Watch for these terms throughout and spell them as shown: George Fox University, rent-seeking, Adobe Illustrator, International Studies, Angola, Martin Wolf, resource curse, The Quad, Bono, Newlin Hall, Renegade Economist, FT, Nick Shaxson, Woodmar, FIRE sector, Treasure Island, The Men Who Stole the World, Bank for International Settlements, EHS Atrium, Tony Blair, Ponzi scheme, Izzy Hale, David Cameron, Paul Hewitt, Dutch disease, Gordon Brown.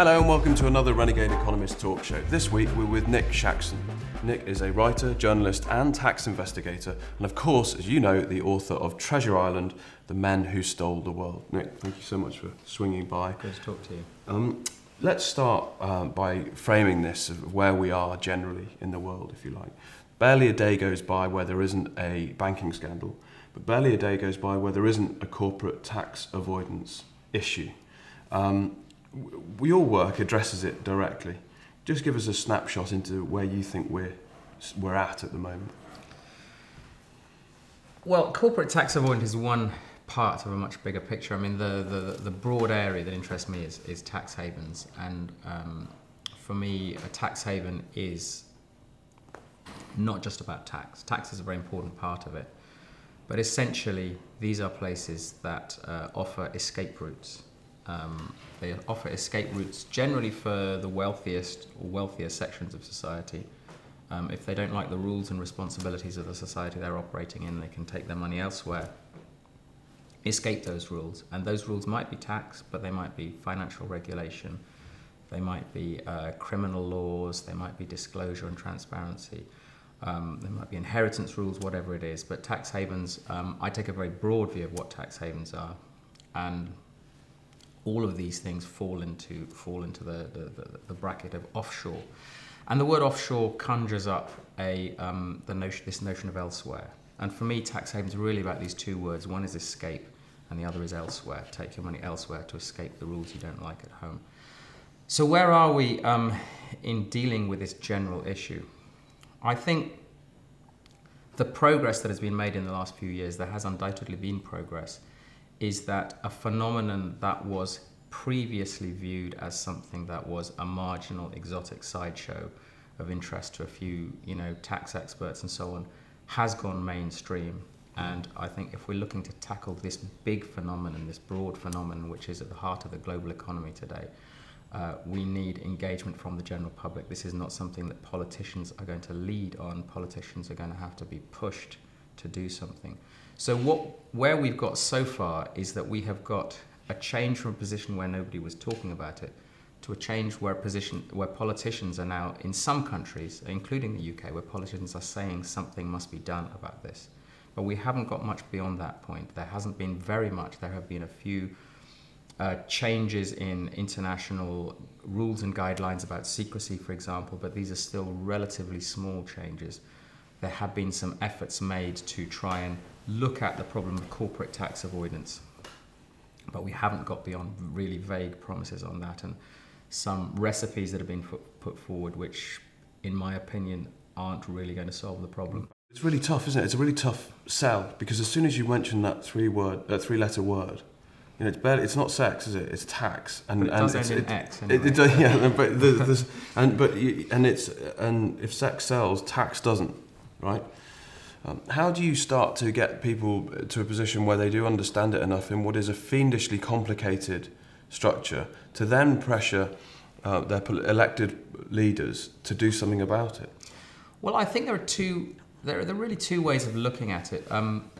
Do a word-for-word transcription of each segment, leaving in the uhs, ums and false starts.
Hello and welcome to another Renegade Economist talk show. This week we're with Nick Shaxson. Nick is a writer, journalist and tax investigator and of course, as you know, the author of Treasure Island, The Men Who Stole the World. Nick, thank you so much for swinging by. Good to talk to you. Um, let's start um, by framing this of where we are generally in the world, if you like. Barely a day goes by where there isn't a banking scandal, but barely a day goes by where there isn't a corporate tax avoidance issue. Um, Your work addresses it directly. Just give us a snapshot into where you think we're, we're at at the moment. Well, corporate tax avoidance is one part of a much bigger picture. I mean, the, the, the broad area that interests me is, is tax havens. And um, for me, a tax haven is not just about tax. Tax is a very important part of it. But essentially, these are places that uh, offer escape routes. Um, they offer escape routes generally for the wealthiest or wealthier sections of society. Um, if they don't like the rules and responsibilities of the society they're operating in, they can take their money elsewhere, escape those rules. And those rules might be tax, but they might be financial regulation, they might be uh, criminal laws, they might be disclosure and transparency, um, there might be inheritance rules, whatever it is. But tax havens, um, I take a very broad view of what tax havens are. And all of these things fall into fall into the, the, the bracket of offshore, and the word offshore conjures up a um, the notion this notion of elsewhere. And for me, tax havens are really about these two words. One is escape, and the other is elsewhere. Take your money elsewhere to escape the rules you don't like at home. So where are we um, in dealing with this general issue? I think the progress that has been made in the last few years, there has undoubtedly been progress, is that a phenomenon that was previously viewed as something that was a marginal, exotic sideshow of interest to a few, you know, tax experts and so on, has gone mainstream. And I think if we're looking to tackle this big phenomenon, this broad phenomenon, which is at the heart of the global economy today, uh, we need engagement from the general public. This is not something that politicians are going to lead on. Politicians are going to have to be pushed to do something. So what, where we've got so far is that we have got a change from a position where nobody was talking about it to a change where, a position, where politicians are now, in some countries, including the U K, where politicians are saying something must be done about this. But we haven't got much beyond that point. There hasn't been very much. There have been a few uh, changes in international rules and guidelines about secrecy, for example, but these are still relatively small changes. There have been some efforts made to try and look at the problem of corporate tax avoidance, but we haven't got beyond really vague promises on that and some recipes that have been put forward which, in my opinion, aren't really going to solve the problem. It's really tough, isn't it? It's a really tough sell, because as soon as you mention that three-word, uh, three-letter word, you know, it's, barely, it's not sex, is it? It's tax, and but it does and end it's, in it, X. Anyway. It, it does, yeah, but the, the, and but you, and it's and if sex sells, tax doesn't, right? Um, how do you start to get people to a position where they do understand it enough in what is a fiendishly complicated structure to then pressure uh, their elected leaders to do something about it? Well, I think there are two, there are really two ways of looking at it. Um,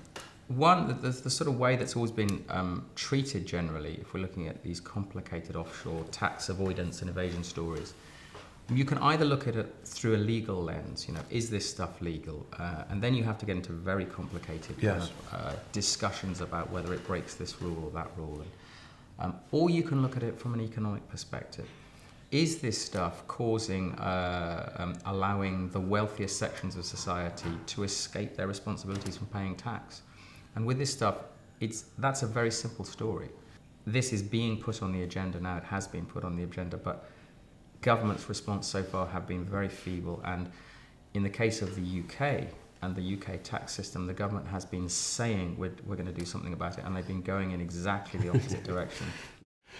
one, the, the, the sort of way that's always been um, treated generally, if we're looking at these complicated offshore tax avoidance and evasion stories, you can either look at it through a legal lens, you know, is this stuff legal? Uh, and then you have to get into very complicated yes. kind of, uh, discussions about whether it breaks this rule or that rule. Um, or you can look at it from an economic perspective. Is this stuff causing, uh, um, allowing the wealthiest sections of society to escape their responsibilities from paying tax? And with this stuff, it's, that's a very simple story. This is being put on the agenda now, it has been put on the agenda, but government's response so far have been very feeble, and in the case of the U K and the U K tax system, the government has been saying we're, we're going to do something about it, and they've been going in exactly the opposite direction.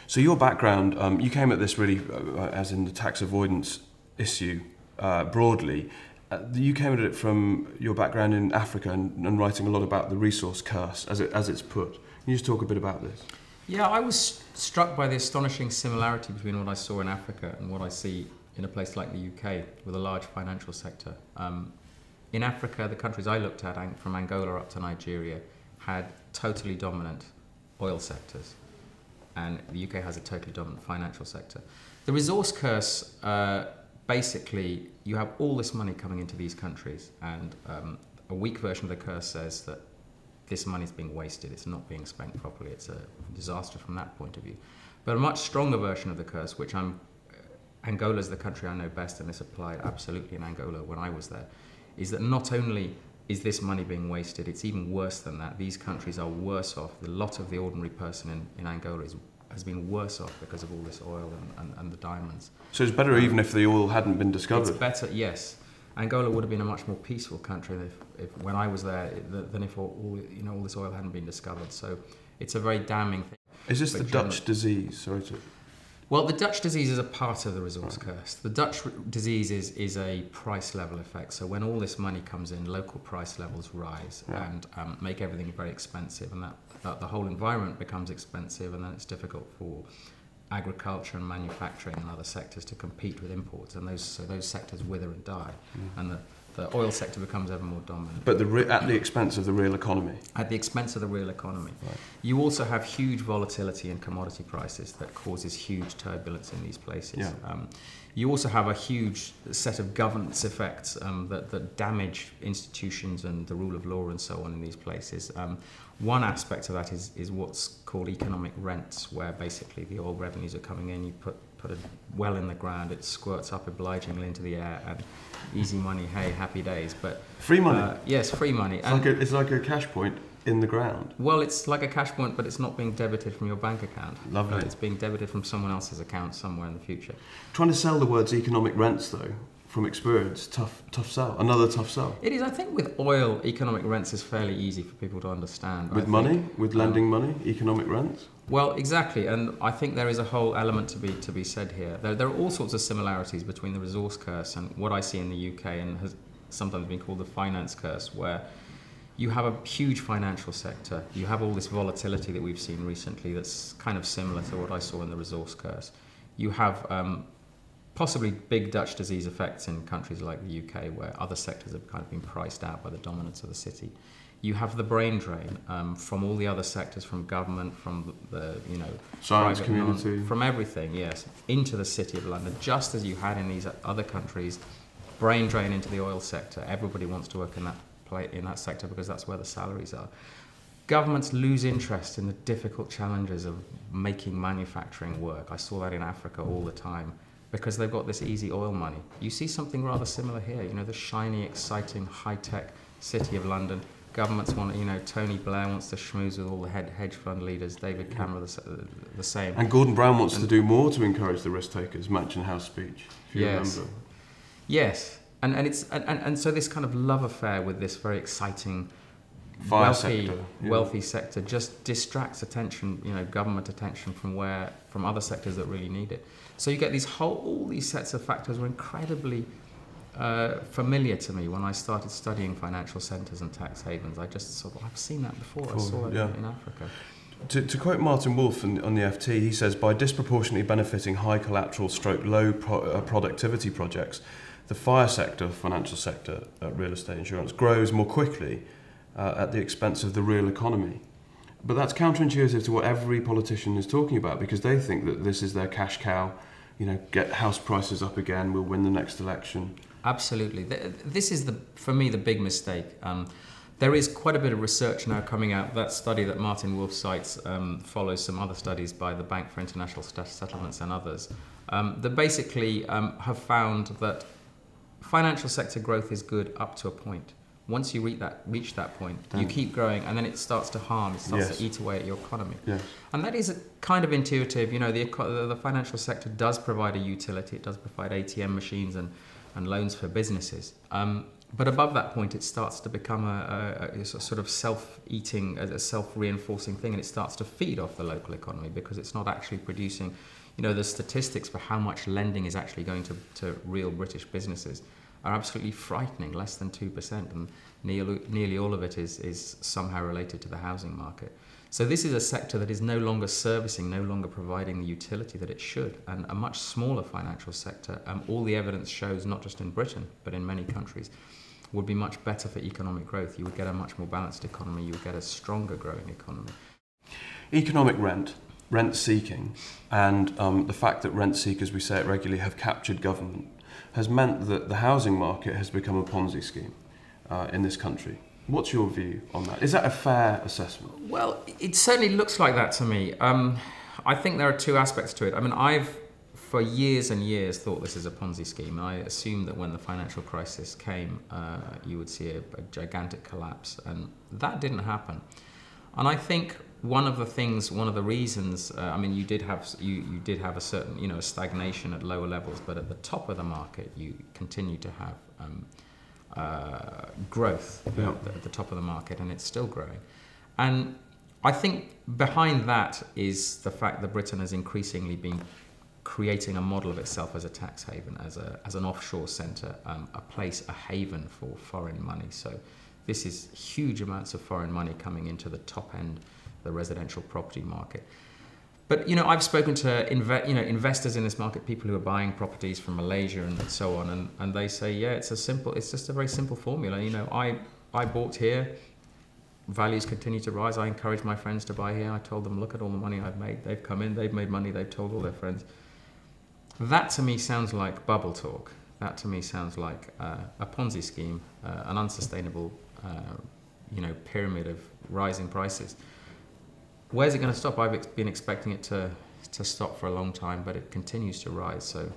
So your background, um, you came at this really uh, as in the tax avoidance issue uh, broadly. Uh, you came at it from your background in Africa and, and writing a lot about the resource curse, as, it, as it's put. Can you just talk a bit about this? Yeah, I was struck by the astonishing similarity between what I saw in Africa and what I see in a place like the U K with a large financial sector. Um, in Africa, the countries I looked at, from Angola up to Nigeria, had totally dominant oil sectors, and the U K has a totally dominant financial sector. The resource curse, uh, basically, you have all this money coming into these countries, and um, a weak version of the curse says that this money is being wasted, it's not being spent properly, it's a disaster from that point of view. But a much stronger version of the curse, which I'm, Angola's the country I know best, and this applied absolutely in Angola when I was there, is that not only is this money being wasted, it's even worse than that. These countries are worse off. The lot of the ordinary person in, in Angola is, has been worse off because of all this oil and, and, and the diamonds. So it's better um, even if the oil hadn't been discovered? It's better, yes. Angola would have been a much more peaceful country if, if, when I was there than if all, all, you know, all this oil hadn't been discovered. So it's a very damning thing. Is this but the Dutch disease? Sorry to... Well, the Dutch disease is a part of the resource curse. The Dutch disease is, is a price level effect. So when all this money comes in, local price levels rise yeah. and um, make everything very expensive, and that, that the whole environment becomes expensive, and then it's difficult for agriculture and manufacturing and other sectors to compete with imports, and those so those sectors wither and die, yeah. and the, the oil sector becomes ever more dominant. But the re at the expense of the real economy? At the expense of the real economy. Right. You also have huge volatility in commodity prices that causes huge turbulence in these places. Yeah. Um, you also have a huge set of governance effects um, that, that damage institutions and the rule of law and so on in these places. Um, one aspect of that is, is what's called economic rents, where basically the oil revenues are coming in, you put put a well in the ground, it squirts up obligingly into the air, and easy money, hey, happy days. But free money? Uh, yes, free money. It's, and like a, it's like a cash point in the ground. Well, it's like a cash point, but it's not being debited from your bank account. Lovely. Uh, it's being debited from someone else's account somewhere in the future. Trying to sell the words economic rents, though, from experience, tough, tough sell, another tough sell. It is. I think with oil, economic rents is fairly easy for people to understand. With money, with lending money, economic rents? Well, exactly, and I think there is a whole element to be to be said here. There, there are all sorts of similarities between the resource curse and what I see in the U K, and has sometimes been called the finance curse, where you have a huge financial sector, you have all this volatility that we've seen recently that's kind of similar to what I saw in the resource curse. You have um, possibly big Dutch disease effects in countries like the U K, where other sectors have kind of been priced out by the dominance of the city. You have the brain drain um, from all the other sectors, from government, from the, you know, science community, non, from everything, yes, into the city of London, just as you had in these other countries. Brain drain into the oil sector. Everybody wants to work in that in that sector because that's where the salaries are. Governments lose interest in the difficult challenges of making manufacturing work. I saw that in Africa all the time, because they've got this easy oil money. You see something rather similar here. You know, the shiny, exciting, high-tech city of London. Governments want, you know, Tony Blair wants to schmooze with all the head hedge fund leaders, David Cameron the, the same. And Gordon Brown wants and, to do more to encourage the risk takers, Mansion House speech, if you yes. remember. Yes, and, and, it's, and, and so this kind of love affair with this very exciting, Fire wealthy, sector. Yeah. wealthy sector just distracts attention, you know, government attention from where, from other sectors that really need it. So you get these whole, all these sets of factors were incredibly Uh, familiar to me when I started studying financial centres and tax havens. I just sort of, I've seen that before, cool. I saw it yeah. in, in Africa. To, to quote Martin Wolf on, on the F T, he says, by disproportionately benefiting high collateral stroke low pro uh, productivity projects, the fire sector, financial sector, uh, real estate insurance, grows more quickly uh, at the expense of the real economy. But that's counterintuitive to what every politician is talking about, because they think that this is their cash cow, you know, get house prices up again, we'll win the next election. Absolutely. This is, the, for me, the big mistake. Um, there is quite a bit of research now coming out. That study that Martin Wolf cites um, follows some other studies by the Bank for International Settlements and others um, that basically um, have found that financial sector growth is good up to a point. Once you reach that, reach that point, Damn. you keep growing, and then it starts to harm, it starts yes. to eat away at your economy. Yes. And that is a kind of intuitive. You know, the, the financial sector does provide a utility. It does provide A T M machines and and loans for businesses. Um, but above that point, it starts to become a, a, a sort of self-eating, a self-reinforcing thing, and it starts to feed off the local economy because it's not actually producing, you know, the statistics for how much lending is actually going to, to real British businesses are absolutely frightening, less than two percent, and nearly, nearly all of it is, is somehow related to the housing market. So this is a sector that is no longer servicing, no longer providing the utility that it should, and a much smaller financial sector, um, all the evidence shows, not just in Britain, but in many countries, would be much better for economic growth. You would get a much more balanced economy, you would get a stronger growing economy. Economic rent, rent seeking and um, the fact that rent seekers, we say it regularly, have captured government has meant that the housing market has become a Ponzi scheme uh, in this country. What's your view on that? Is that a fair assessment? Well, it certainly looks like that to me. Um, I think there are two aspects to it. I mean, I've for years and years thought this is a Ponzi scheme. I assumed that when the financial crisis came, uh, you would see a, a gigantic collapse, and that didn't happen. And I think one of the things, one of the reasons, uh, I mean, you did have you, you did have a certain, you know, a stagnation at lower levels, but at the top of the market, you continue to have um, uh, growth yeah. at, the, at the top of the market, and it's still growing. And I think behind that is the fact that Britain has increasingly been creating a model of itself as a tax haven, as a as an offshore centre, um, a place, a haven for foreign money. So this is huge amounts of foreign money coming into the top end of the residential property market. But you know, I've spoken to inve you know investors in this market, people who are buying properties from Malaysia and so on, and, and they say, yeah, it's a simple, it's just a very simple formula. You know, I I bought here. Values continue to rise. I encourage my friends to buy here. I told them, look at all the money I've made. They've come in, they've made money, they've told all their friends. That to me sounds like bubble talk. That to me sounds like uh, a Ponzi scheme, uh, an unsustainable uh, you know, pyramid of rising prices. Where's it going to stop? I've ex been expecting it to, to stop for a long time, but it continues to rise. So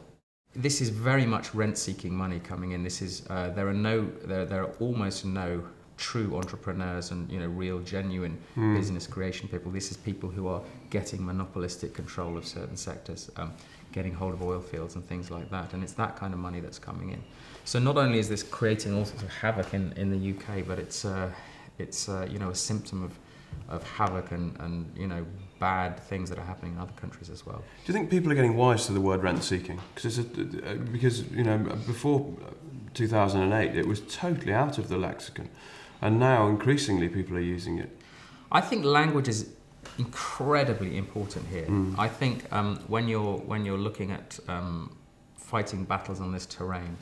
this is very much rent-seeking money coming in. This is, uh, there are no, there, there are almost no true entrepreneurs and you know real genuine mm. business creation people. This is people who are getting monopolistic control of certain sectors, um, getting hold of oil fields and things like that, and it's that kind of money that's coming in. So not only is this creating all sorts of havoc in, in the U K, but it's uh, it's uh, you know a symptom of of havoc and, and you know bad things that are happening in other countries as well. Do you think people are getting wise to the word rent seeking? Because it's a, because you know before two thousand eight it was totally out of the lexicon. And now, increasingly, people are using it. I think language is incredibly important here. Mm. I think um, when you're when you're looking at um, fighting battles on this terrain,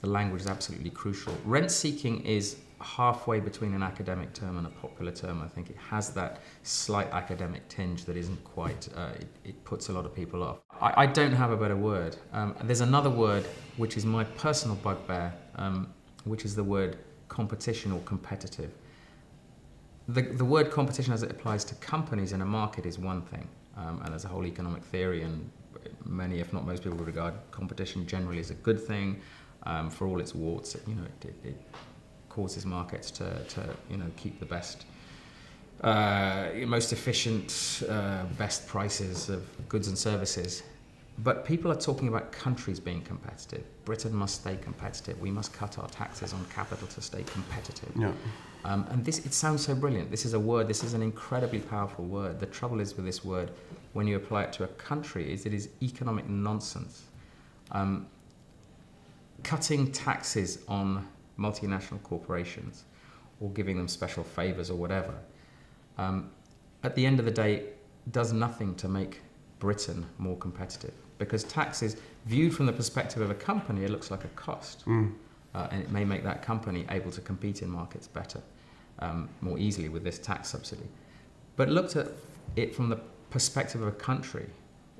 the language is absolutely crucial. Rent-seeking is halfway between an academic term and a popular term. I think it has that slight academic tinge that isn't quite. Uh, it, it puts a lot of people off. I, I don't have a better word. Um, there's another word which is my personal bugbear, um, which is the word competition or competitive. The, the word competition as it applies to companies in a market is one thing, um, and there's a whole economic theory, and many, if not most people, regard competition generally as a good thing, um, for all its warts. You know, it, it, it causes markets to, to, you know, keep the best, uh, most efficient, uh, best prices of goods and services. But people are talking about countries being competitive. Britain must stay competitive. We must cut our taxes on capital to stay competitive. Yeah. Um, and this, it sounds so brilliant. This is a word, this is an incredibly powerful word. The trouble is with this word, when you apply it to a country, is it is economic nonsense. Um, cutting taxes on multinational corporations or giving them special favors or whatever, um, at the end of the day, does nothing to make Britain more competitive. Because taxes, viewed from the perspective of a company, it looks like a cost. Mm. Uh, and it may make that company able to compete in markets better, um, more easily with this tax subsidy. But looked at it from the perspective of a country,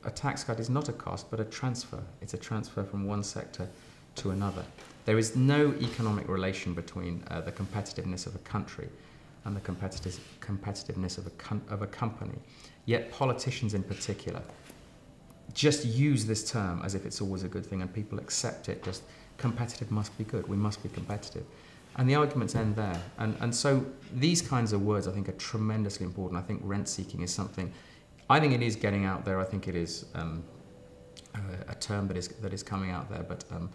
a tax cut is not a cost, but a transfer. It's a transfer from one sector to another. There is no economic relation between uh, the competitiveness of a country and the competitive competitiveness of a, com of a company. Yet politicians in particular just use this term as if it's always a good thing, and people accept it. Just competitive must be good, we must be competitive. And the arguments end there. And, and so these kinds of words I think are tremendously important. I think rent-seeking is something, I think it is getting out there. I think it is um, a, a term that is, that is coming out there. But um,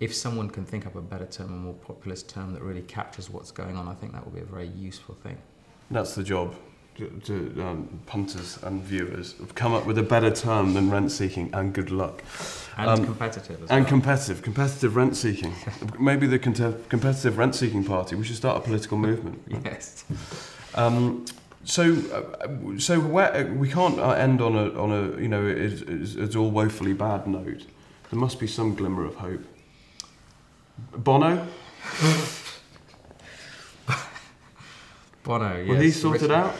if someone can think up a better term, a more populist term that really captures what's going on, I think that will be a very useful thing. That's the job. To, to um, punters and viewers, have come up with a better term than rent-seeking, and good luck. And um, competitive as well. And competitive, competitive rent-seeking. Maybe the competitive rent-seeking party. We should start a political movement. Yes. Um, so, uh, so where, we can't uh, end on a on a you know it's, it's all woefully bad note. There must be some glimmer of hope. Bono. Bono, yes. Well, he sorted out,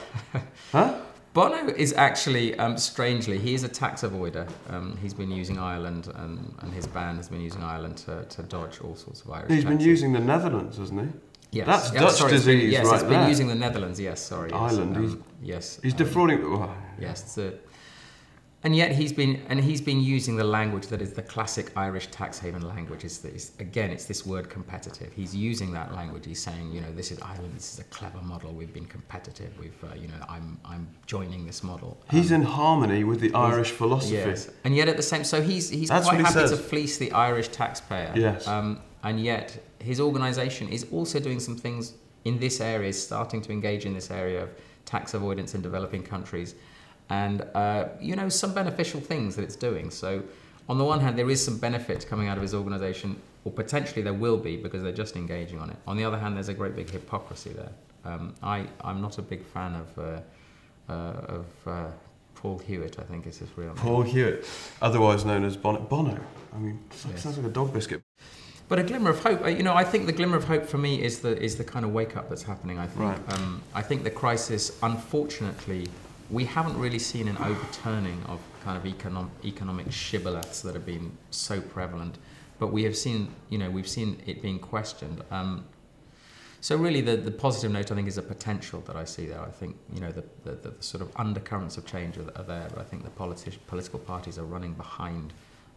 huh? Bono is actually, um, strangely, he is a tax avoider. Um, he's been using Ireland, and, and his band has been using Ireland to, to dodge all sorts of Irish taxes. He's been using the Netherlands, hasn't he? Yes. That's yeah, Dutch sorry, disease been, yes, right there. Yes, he's been using the Netherlands, yes, sorry. Yes. Ireland. Um, he's, yes. He's um, defrauding... Oh. Yes, it's a, and yet he's been, and he's been using the language that is the classic Irish tax haven language. Is this again? It's this word competitive. He's using that language. He's saying, you know, this is Ireland. This is a clever model. We've been competitive. We've, uh, you know, I'm, I'm joining this model. Um, he's in harmony with the Irish philosophy. Yes. And yet at the same, so he's, he's That's quite he happy says. to fleece the Irish taxpayer. Yes. Um, and yet his organisation is also doing some things in this area. Is starting to engage in this area of tax avoidance in developing countries. And, uh, you know, some beneficial things that it's doing. So on the one hand, there is some benefit coming out of his organisation, or potentially there will be, because they're just engaging on it. On the other hand, there's a great big hypocrisy there. Um, I, I'm not a big fan of, uh, uh, of uh, Paul Hewitt, I think is his real name. Paul Hewitt, otherwise known as Bono. Bono. I mean, yes. Sounds like a dog biscuit. But a glimmer of hope, you know, I think the glimmer of hope for me is the, is the kind of wake-up that's happening, I think. Right. Um, I think the crisis, unfortunately, we haven't really seen an overturning of kind of economic, economic shibboleths that have been so prevalent, but we have seen, you know, we've seen it being questioned. Um, so really the, the positive note, I think, is a potential that I see there. I think, you know, the, the, the sort of undercurrents of change are, are there, but I think the politi political parties are running behind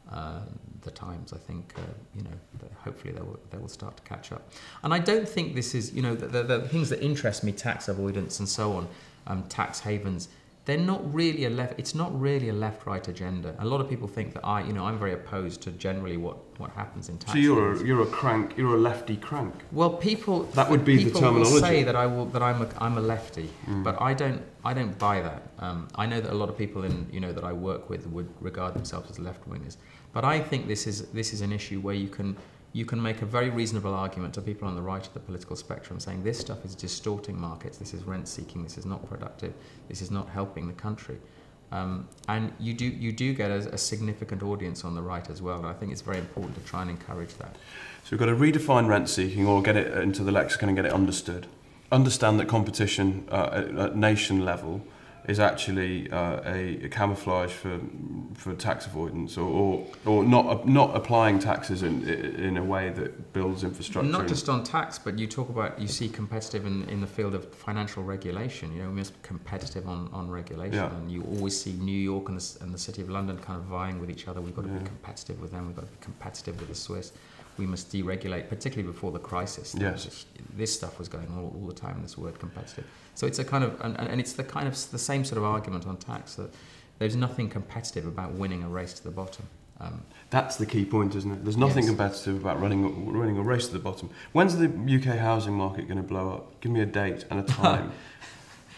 uh, the times. I think, uh, you know, hopefully they will, they will start to catch up. And I don't think this is, you know, the, the, the things that interest me, tax avoidance and so on, um, tax havens, they're not really a left, it's not really a left-right agenda. A lot of people think that I, you know, I'm very opposed to generally what, what happens in tax. So you're a, you're a crank, you're a lefty crank. Well, people that would be people the terminology. Will say that I will that I'm a I'm a lefty, mm. but I don't I don't buy that. Um, I know that a lot of people in you know that I work with would regard themselves as left-wingers, but I think this is this is an issue where you can you can make a very reasonable argument to people on the right of the political spectrum saying this stuff is distorting markets, this is rent-seeking, this is not productive, this is not helping the country. Um, and you do, you do get a, a significant audience on the right as well, and I think it's very important to try and encourage that. So we've got to redefine rent-seeking, or get it into the lexicon and get it understood. Understand that competition uh, at, at nation level is actually uh, a, a camouflage for for tax avoidance, or or, or not uh, not applying taxes in in a way that builds infrastructure. Not just on tax, but you talk about you see competitive in in the field of financial regulation. You know, we must be competitive on on regulation, yeah. and you always see New York and the, and the City of London kind of vying with each other. We've got to yeah. be competitive with them. We've got to be competitive with the Swiss. We must deregulate, particularly before the crisis. Yes. This stuff was going on all, all the time, this word competitive. So it's a kind of, and, and it's the kind of, the same sort of argument on tax, that there's nothing competitive about winning a race to the bottom. Um, That's the key point, isn't it? There's nothing yes. competitive about running, running a race to the bottom. When's the U K housing market going to blow up? Give me a date and a time.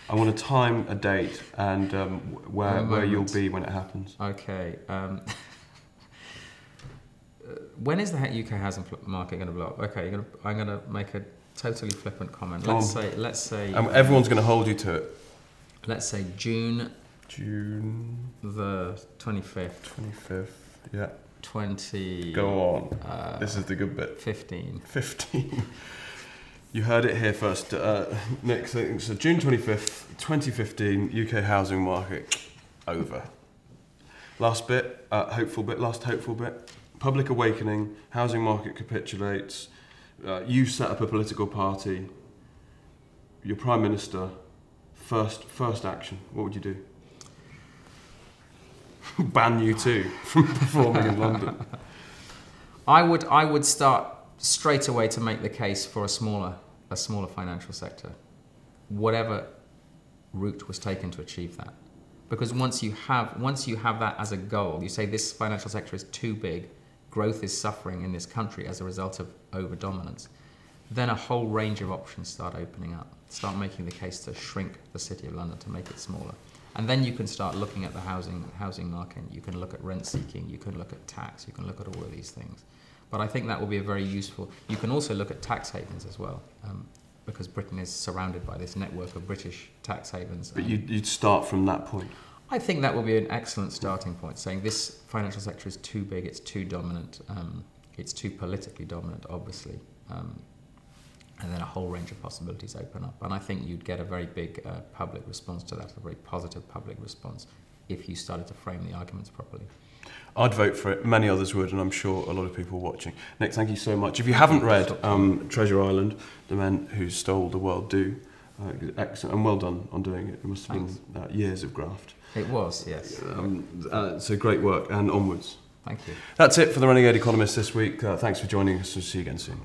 I want a time, a date, and um, where, where you'll be when it happens. Okay. Um, When is the U K housing market going to blow up? Okay, you're going to, I'm going to make a totally flippant comment. Let's um, say, let's say, um, everyone's going to hold you to it. Let's say June, June the twenty-fifth, twenty-fifth, yeah, twenty. Go on. Uh, this is the good bit. Fifteen. Fifteen. You heard it here first, uh, Nick. So, so June twenty-fifth, twenty fifteen, U K housing market over. Last bit, uh, hopeful bit. Last hopeful bit. Public awakening, housing market capitulates, uh, you set up a political party, your Prime Minister, first, first action, what would you do? Ban you too from performing in London. I would, I would start straight away to make the case for a smaller, a smaller financial sector, whatever route was taken to achieve that. Because once you have, once you have that as a goal, you say this financial sector is too big, growth is suffering in this country as a result of over-dominance, then a whole range of options start opening up. Start making the case to shrink the City of London, to make it smaller. And then you can start looking at the housing, housing market, you can look at rent-seeking, you can look at tax, you can look at all of these things. But I think that will be a very useful... You can also look at tax havens as well, um, because Britain is surrounded by this network of British tax havens. But you'd, you'd start from that point? I think that will be an excellent starting point, saying this financial sector is too big, it's too dominant, um, it's too politically dominant, obviously. Um, and then a whole range of possibilities open up. And I think you'd get a very big uh, public response to that, a very positive public response, if you started to frame the arguments properly. I'd vote for it, many others would, and I'm sure a lot of people watching. Nick, thank you so much. If you haven't read um, Treasure Island, The Men Who Stole the World, do. Uh, excellent, and well done on doing it. It must have Thanks. been uh, years of graft. It was, yes. Um, uh, so great work, and onwards. Thank you. That's it for The Renegade Economist this week. Uh, thanks for joining us, and see you again soon.